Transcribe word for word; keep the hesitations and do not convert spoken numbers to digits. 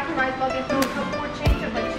sacrifice, but there's no support change of like